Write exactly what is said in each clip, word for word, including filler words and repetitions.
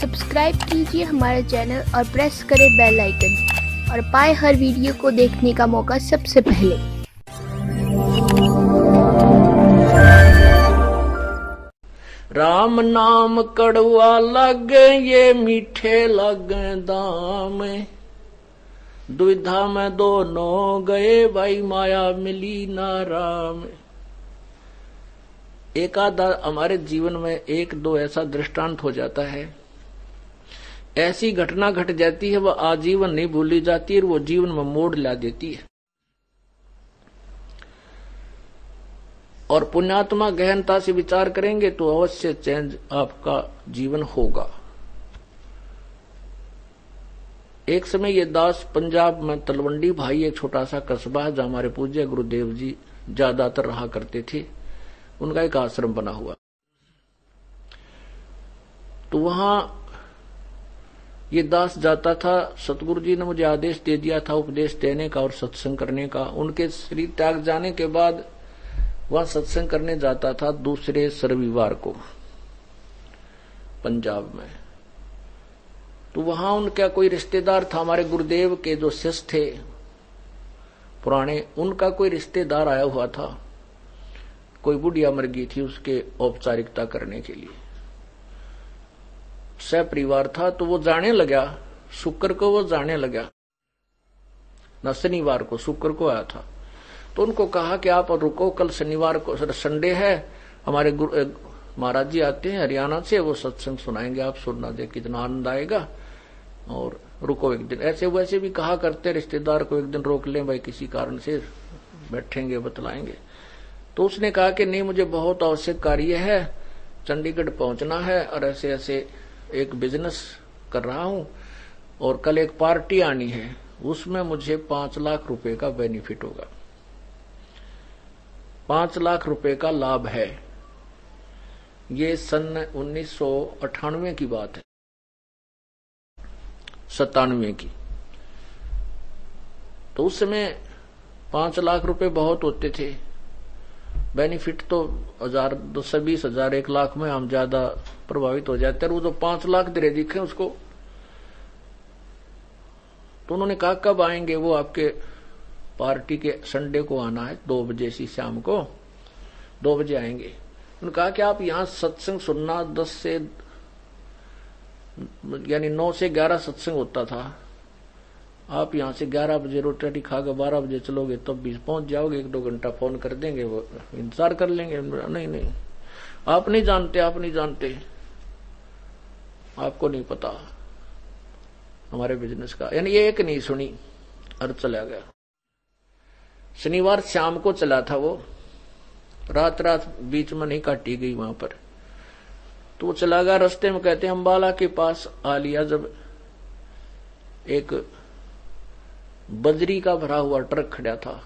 Subscribe कीजिए हमारा channel और प्रेस करें बेल आइकन और पाए हर वीडियो को देखने का मौका सबसे पहले। राम नाम कड़वा लगे ये मीठे लगे दाम, दुविधा में दोनों गए भाई माया मिली ना राम। एकाध हमारे जीवन में एक दो ऐसा दृष्टांत हो जाता है, ऐसी घटना घट जाती है, वह आजीवन नहीं भूली जाती है, वो जीवन में मोड़ ला देती है। और पुण्यात्मा गहनता से विचार करेंगे तो अवश्य चेंज आपका जीवन होगा। एक समय ये दास पंजाब में तलवंडी भाई एक छोटा सा कस्बा है, जहां हमारे पूज्य गुरुदेव जी ज्यादातर रहा करते थे, उनका एक आश्रम बना हुआ। तो वहां ये दास जाता था। सतगुरु जी ने मुझे आदेश दे दिया था उपदेश देने का और सत्संग करने का। उनके श्री त्याग जाने के बाद वहां सत्संग करने जाता था दूसरे रविवार को पंजाब में। तो वहां उनका कोई रिश्तेदार था, हमारे गुरुदेव के जो शिष्य थे पुराने, उनका कोई रिश्तेदार आया हुआ था, कोई बुढ़िया मर्गी थी, उसके औपचारिकता करने के लिए सह परिवार था। तो वो जाने लगा, शुक्र को वो जाने लगा ना, शनिवार को, शुक्र को आया था। तो उनको कहा कि आप रुको, कल शनिवार को संडे है, हमारे गुरु महाराज जी आते हैं हरियाणा से, वो सत्संग सुनाएंगे, आप सुनना, देख कितना आनंद आएगा, और रुको एक दिन। ऐसे वैसे भी कहा करते रिश्तेदार को, एक दिन रोक लें भाई, किसी कारण से बैठेंगे बतलाएंगे। तो उसने कहा कि नहीं, मुझे बहुत आवश्यक कार्य है, चंडीगढ़ पहुंचना है, और ऐसे ऐसे एक बिजनेस कर रहा हूं, और कल एक पार्टी आनी है, उसमें मुझे पांच लाख रुपए का बेनिफिट होगा, पांच लाख रुपए का लाभ है। ये सन उन्नीस सौ अट्ठानवे की बात है, सतानवे की। तो उस समय पांच लाख रुपए बहुत होते थे, बेनिफिट तो हजार, दो सौ बीस हजार, एक लाख में हम ज्यादा प्रभावित हो जाते हैं, वो जो पांच लाख दे दिखे उसको। तो उन्होंने कहा कब आएंगे, वो आपके पार्टी के संडे को आना है, दो बजे सी शाम को दो बजे आएंगे। उन्होंने कहा कि आप यहाँ सत्संग सुनना, दस से यानी नौ से ग्यारह सत्संग होता था, आप यहाँ से ग्यारह बजे रोटी खाकर बारह बजे चलोगे तब भी पहुंच जाओगे, एक दो घंटा फोन कर देंगे, वो इंतजार कर लेंगे। नहीं नहीं, आप नहीं जानते, आप नहीं जानते, आपको नहीं पता हमारे बिजनेस का। यानी ये एक नहीं सुनी और चला गया। शनिवार शाम को चला था वो, रात रात बीच में नहीं काटी गई वहां पर। तो वो चला गया, रास्ते में कहते हैं अम्बाला के पास आ लिया, जब एक बजरी का भरा हुआ ट्रक खड़ा था,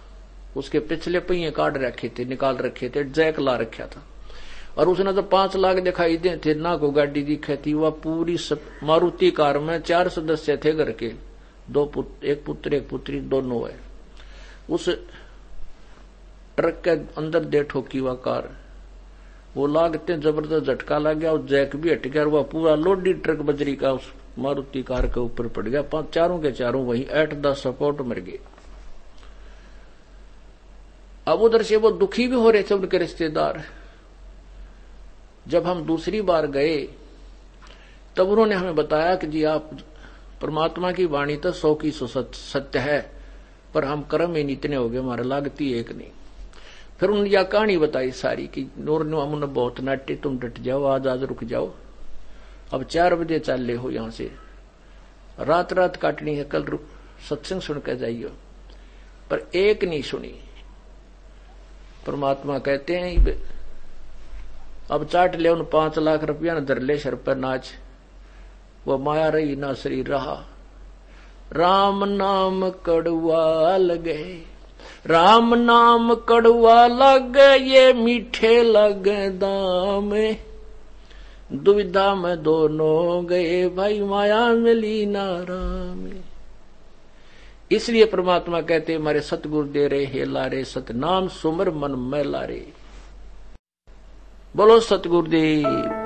उसके पिछले पहिए काट रखे थे, निकाल रखे थे, जैक ला रखा था, और उसने तो पांच लाख दिखाई दे थे ना, को गाड़ी दिखी थी। वह पूरी मारुति कार में चार सदस्य थे घर के, दो पुत्र, एक पुत्र एक पुत्री, दोनों है। उस ट्रक के अंदर दे ठोकी वह कार, वो लागते जबरदस्त झटका लग गया, और जैक भी हट गया, वह पूरा लोडी ट्रक बजरी का उस मारुति कार के ऊपर पड़ गया। पांच चारों के चारों वहीं एट द सपोर्ट मर गए। अब उधर से वो दुखी भी हो रहे थे उनके रिश्तेदार। जब हम दूसरी बार गए तब उन्होंने हमें बताया कि जी आप, परमात्मा की वाणी तो सौ की सौ सत्य है, पर हम कर्म ही इतने हो गए, हमारा लागती एक नहीं। फिर उन्होंने यह कहानी बताई सारी कि नूर नमुन बहुत नाट्य, तुम डट जाओ, आज आज रुक जाओ, अब चार बजे चल ले हो यहां से, रात रात काटनी है, कल रुक सत्संग सुनकर जाइयो। पर एक नहीं सुनी। परमात्मा कहते हैं अब चाट ले उन पांच लाख रुपया, न धर ले सर पर नाच, वो माया रही ना शरीर रहा। राम नाम कड़वा लगे, राम नाम कड़वा लगे ये मीठे लगे दाम, दुविधा में दोनों गए भाई माया मिली ना राम। इसलिए परमात्मा कहते मारे सतगुरु दे रे हे लारे, सतनाम सुमर मन में लारे। बोलो सतगुरुदेव।